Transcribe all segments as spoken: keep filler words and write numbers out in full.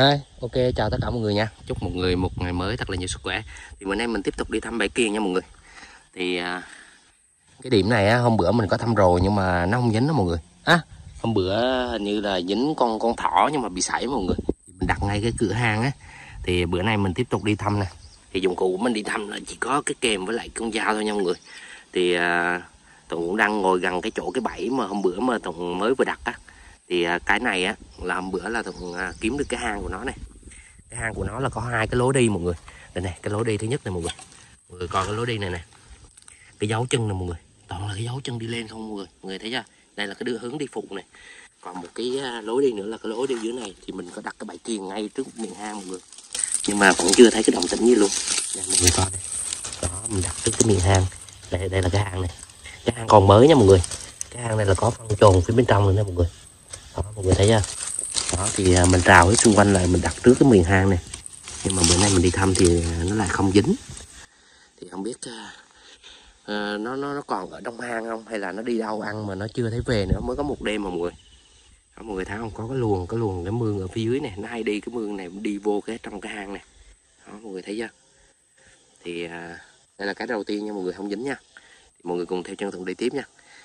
Hey, ok, chào tất cả mọi người nha. Chúc mọi người một ngày mới thật là nhiều sức khỏe. Thì bữa nay mình tiếp tục đi thăm bãi kiềng nha mọi người. Thì cái điểm này hôm bữa mình có thăm rồi nhưng mà nó không dính đó mọi người. À, hôm bữa hình như là dính con con thỏ nhưng mà bị sảy mọi người. Mình đặt ngay cái cửa hàng á. Thì bữa nay mình tiếp tục đi thăm nè. Thì dụng cụ của mình đi thăm là chỉ có cái kềm với lại con dao thôi nha mọi người. Thì Tùng cũng đang ngồi gần cái chỗ cái bẫy mà hôm bữa mà Tùng mới vừa đặt á. Thì cái này á là hôm bữa là Tùng kiếm được cái hang của nó này. Cái hang của nó là có hai cái lối đi mọi người. Đây này, cái lối đi thứ nhất này mọi người. Mọi người coi cái lối đi này nè. Cái dấu chân này mọi người. Toàn là cái dấu chân đi lên không mọi người. Mọi người thấy chưa? Đây là cái đưa hướng đi phụ này. Còn một cái lối đi nữa là cái lối đi dưới này. Thì mình có đặt cái bãi kiềng ngay trước miệng hang mọi người. Nhưng mà cũng chưa thấy cái động tĩnh gì luôn. Đây mọi người coi đây. Đó, mình đặt trước cái miệng hang. Đây, đây là cái hang này. Cái hang còn mới nha mọi người. Cái hang này là có phân trồn phía bên trong này nè mọi người. Đó, mọi người thấy chưa? Đó, thì mình rào hết xung quanh lại, mình đặt trước cái miệng hang này. Nhưng mà bữa nay mình đi thăm thì nó lại không dính. Thì không biết uh, nó, nó nó còn ở trong hang không? Hay là nó đi đâu ăn mà nó chưa thấy về nữa. Mới có một đêm mà mọi người. Đó, mọi người thấy không? Có cái luồng, cái luồng cái mương ở phía dưới này. Nó hay đi cái mương này, đi vô cái trong cái hang này. Đó, mọi người thấy chưa? Thì uh, đây là cái đầu tiên nha mọi người, không dính nha. Thì mọi người cùng theo chân Tùng đi tiếp nha.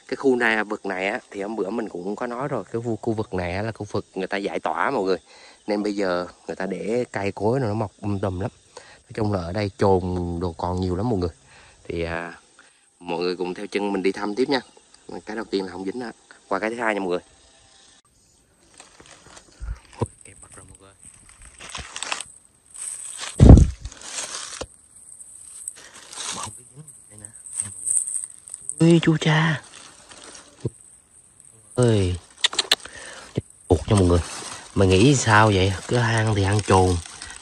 Cái khu này, vực này á, thì hôm bữa mình cũng có nói rồi. Cái khu vực này á, là khu vực người ta giải tỏa mọi người. Nên bây giờ người ta để cây cối nó mọc um tùm lắm. Nói chung là ở đây chồn đồ còn nhiều lắm mọi người. Thì à, mọi người cùng theo chân mình đi thăm tiếp nha. Cái đầu tiên là không dính á. Qua cái thứ hai nha mọi người. Ui chú cha ơi, buộc cho mọi người. Mày nghĩ sao vậy? Cái hang thì hang chuột.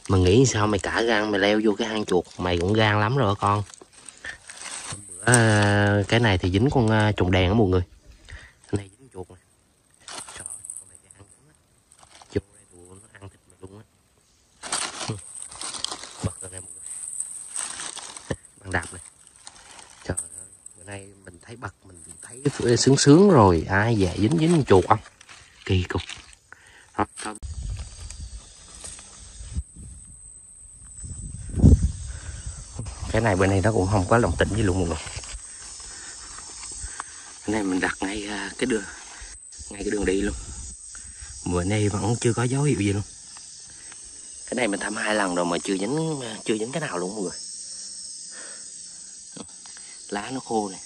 Mày nghĩ sao mày cả gan mày leo vô cái hang chuột? Mày cũng gan lắm rồi con. À, cái này thì dính con chuột đèn đó mọi người. Cái này dính chuột này. Trời ơi, con này gan lắm á. Chuột này tụi nó ăn thịt mày luôn á. Bật rồi nè mọi người. Bằng đạp này. Trời ơi, bữa nay mình thấy bật mình thấy sướng sướng rồi. Ai dạ dính dính chuột không? Kỳ cục. Cái này bên này nó cũng không có lòng tĩnh gì luôn mọi người. Cái này mình đặt ngay cái đường ngay cái đường đi luôn. Bữa nay vẫn chưa có dấu hiệu gì luôn. Cái này mình thăm hai lần rồi mà chưa dính chưa dính cái nào luôn mọi người. Lá nó khô này.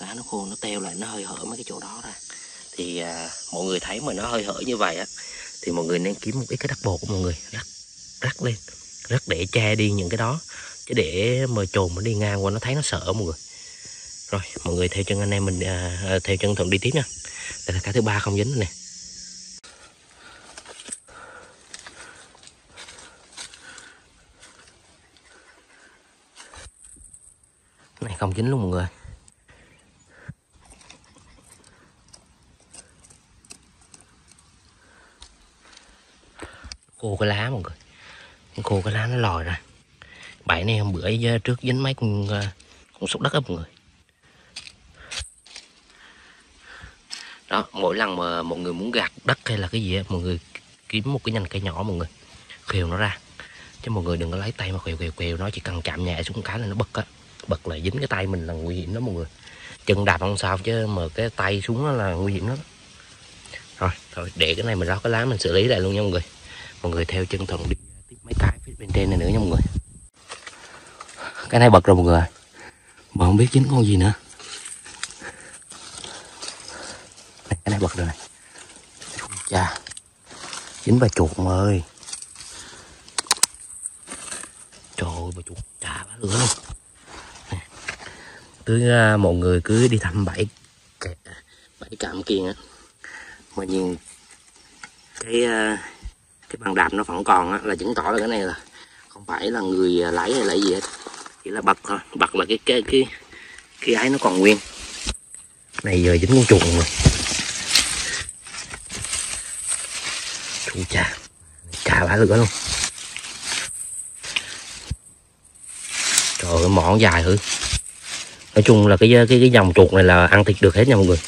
Lá nó khô, nó teo lại, nó hơi hở mấy cái chỗ đó ra. Thì à, mọi người thấy mà nó hơi hở như vậy á, thì mọi người nên kiếm một ít cái đất bột của mọi người. Rắc, rắc lên. Rắc để che đi những cái đó. Chứ để mà trồn nó đi ngang qua nó thấy nó sợ mọi người. Rồi mọi người theo chân anh em mình, à, theo chân Thuận đi tiếp nha. Đây là cái thứ ba không dính nè. Cái này không dính luôn mọi người. Khô cái lá mọi người, khô cái lá nó lòi ra. Bãi này hôm bữa trước dính mấy con con xúc đất á mọi người. Đó, mỗi lần mà mọi người muốn gạt đất hay là cái gì á, mọi người kiếm một cái nhành cây nhỏ mọi người khều nó ra. Chứ mọi người đừng có lấy tay mà khều khều khều nó, chỉ cần chạm nhẹ xuống cái là nó bật á, bật là dính cái tay mình là nguy hiểm đó mọi người. Chân đạp không sao chứ mà cái tay xuống đó là nguy hiểm lắm. Rồi, thôi để cái này mình rót cái lá mình xử lý lại luôn nha mọi người. Mọi người theo chân Thuận đi tiếp mấy cái phía bên trên này nữa nha mọi người. Cái này bật rồi mọi người. Mà không biết dính con gì nữa. Này, cái này bật rồi này. Chà, dính bà chuột mọi ơi. Trời ơi, bà chuột chà bá lửa luôn. Cứ mọi người cứ đi thăm bãi bãi Cạm Kiềng á. Mà nhìn cái cái bàn đạp nó vẫn còn á, là chứng tỏ là cái này là không phải là người lấy hay là gì hết, chỉ là bật thôi. Bật là cái cái cái cái ấy nó còn nguyên. Này giờ dính con chuột rồi. Chú cha, chà bá lửa luôn. Trời ơi, mỏng dài hử. Nói chung là cái cái cái dòng chuột này là ăn thịt được hết nha mọi người.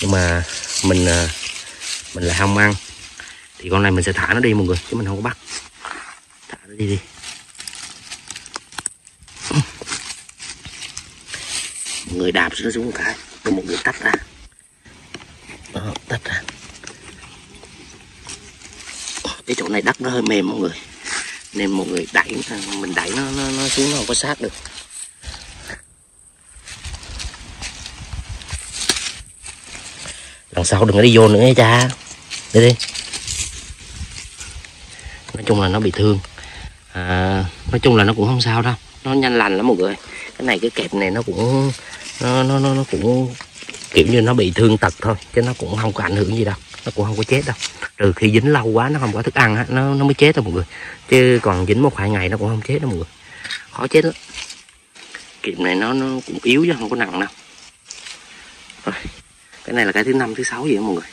Nhưng mà mình mình là không ăn. Thì con này mình sẽ thả nó đi mọi người, chứ mình không có bắt. Thả nó đi đi. Mọi người đạp nó xuống một cái, rồi mọi người tách ra. Đó, tách ra. Cái chỗ này đất nó hơi mềm mọi người, nên mọi người đẩy, mình đẩy nó, nó, nó xuống nó không có sát được. Lần sau đừng có đi vô nữa nha cha. Đi đi. Nói chung là nó bị thương à, nói chung là nó cũng không sao đâu, nó nhanh lành lắm mọi người. Cái này cái kẹp này nó cũng nó, nó, nó, nó cũng kiểu như nó bị thương tật thôi, chứ nó cũng không có ảnh hưởng gì đâu, nó cũng không có chết đâu, trừ khi dính lâu quá nó không có thức ăn á, nó, nó mới chết đâu mọi người, chứ còn dính một vài ngày nó cũng không chết đâu mọi người, khó chết lắm. Kẹp này nó, nó cũng yếu chứ không có nặng đâu. Rồi. Cái này là cái thứ năm, thứ sáu gì đó mọi người.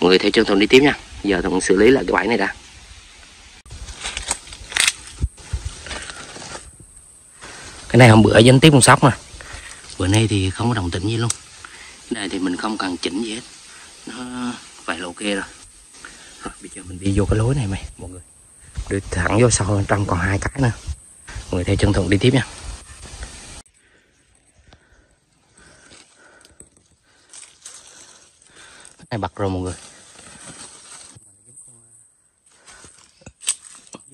Mọi người theo chân Thuận đi tiếp nha. Giờ Thuận xử lý lại cái bãi này đã. Cái này hôm bữa dính tiếp con sóc mà. Bữa nay thì không có đồng tĩnh gì luôn. Cái này thì mình không cần chỉnh gì hết. Nó vậy là ok rồi. Rồi bây giờ mình đi vô cái lối này mày mọi người. Đi thẳng vô sau trong còn hai cái nữa. Mọi người theo chân Thuận đi tiếp nha. Này bật rồi mọi người,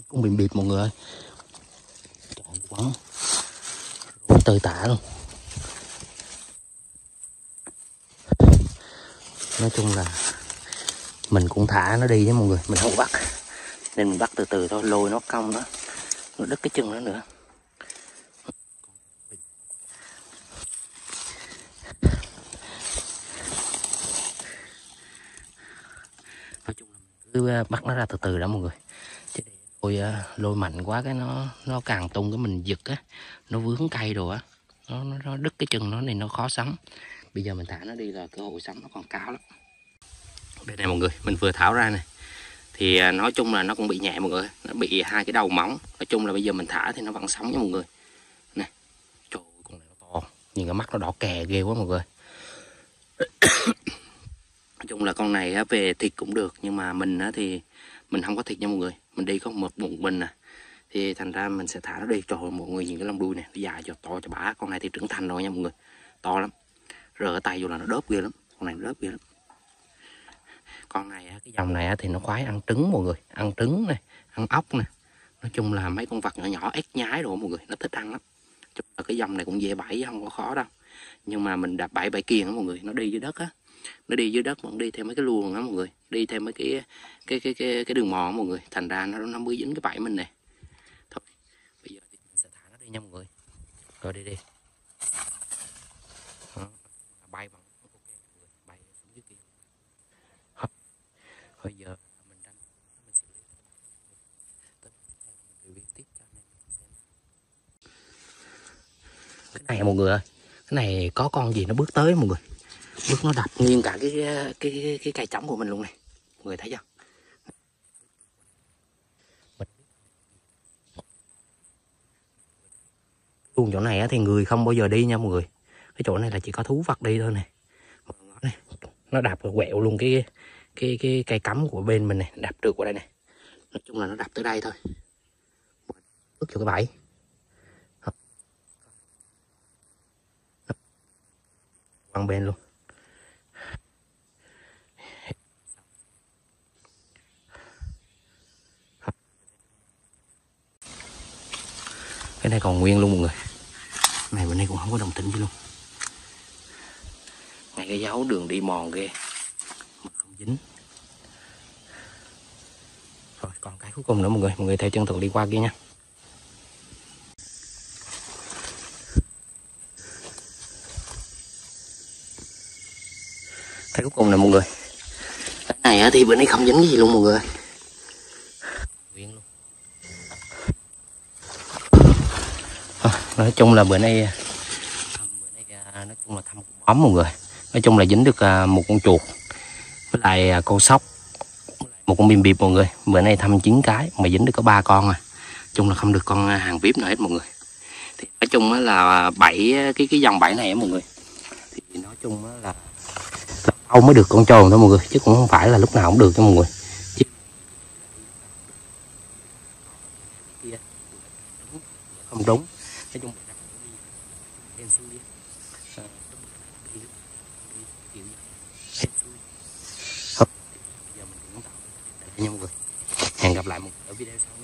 cũng bị bịp mọi người ơi, tơi tả luôn. Nói chung là mình cũng thả nó đi với mọi người, mình không bắt nên mình bắt từ từ thôi, lôi nó cong nó, nó đứt cái chân nó nữa. Cứ bắt nó ra từ từ đã mọi người, chứ để lôi, lôi mạnh quá cái nó nó càng tung cái mình giật á, nó vướng cây đồ á, nó, nó nó đứt cái chân nó này, nó khó sắm. Bây giờ mình thả nó đi là cơ hội sắm nó còn cao lắm. Đây này mọi người, mình vừa tháo ra này, thì nói chung là nó cũng bị nhẹ mọi người, nó bị hai cái đầu móng. Nói chung là bây giờ mình thả thì nó vẫn sống nha mọi người. Nè, trời ơi, con này nó to, nhìn cái mắt nó đỏ kè ghê quá mọi người. Nói chung là con này về thịt cũng được, nhưng mà mình thì mình không có thịt nha mọi người. Mình đi có một bụng mình nè, thì thành ra mình sẽ thả nó đi. Trời ơi, mọi người nhìn cái lông đuôi này, nó dài cho to cho bả. Con này thì trưởng thành rồi nha mọi người, to lắm. Rờ tay vô là nó đớp ghê lắm, con này nó đớp ghê lắm. Con này, cái dòng này thì nó khoái ăn trứng mọi người. Ăn trứng này, ăn ốc nè. Nói chung là mấy con vật nhỏ nhỏ, ếch nhái rồi mọi người, nó thích ăn lắm. Cái dòng này cũng dễ bẫy, không có khó đâu. Nhưng mà mình đạp bẫy bẫy kiềng đó mọi người, nó đi dưới đất á. Nó đi dưới đất, vẫn đi theo mấy cái luồng đó mọi người, đi theo mấy cái cái cái cái, cái đường mòn đó mọi người, thành ra nó nó mới dính cái bẫy mình này. Thôi bây giờ thì mình sẽ thả nó đi nha mọi người. Rồi đi đi. Đó. Bay bằng ok mọi người, bay xuống dưới kia. Thôi giờ mình đang mình xử lý. Mình tiếp cho anh em. Cái này mọi người ơi, cái này có con gì nó bước tới mọi người. Bước nó đập nghiêng cả cái cái cái, cái cây trống của mình luôn này. Mọi người thấy chưa? Luôn chỗ này thì người không bao giờ đi nha mọi người. Cái chỗ này là chỉ có thú vật đi thôi này. Nó đạp rồi quẹo luôn cái cái cái cây cắm của bên mình này, đạp trượt qua đây này. Nói chung là nó đạp tới đây thôi. Bước vô cái bẫy. Quăng bên luôn. Cái này còn nguyên luôn mọi người. Này bên đây cũng không có đồng tĩnh gì luôn. Ngay cái dấu đường đi mòn ghê mà không dính. Rồi còn cái cuối cùng nữa mọi người. Mọi người theo chân Thuận đi qua kia nha. Cái cuối cùng nè mọi người. Cái này thì bên đây không dính cái gì luôn mọi người. Nói chung là bữa nay, bữa nay nói chung là thăm cũng bóng mọi người. Nói chung là dính được một con chuột với lại con sóc, một con bìm bịp mọi người. Bữa nay thăm chín cái mà dính được có ba con à. Nói chung là không được con hàng vip nào hết mọi người. Thì nói chung là bảy cái cái dòng bảy này mọi người, thì nói chung là lâu mới được con tròn thôi mọi người, chứ cũng không phải là lúc nào cũng được cho mọi người. Chứ khoảng trống. Hẹn gặp lại một ở video sau.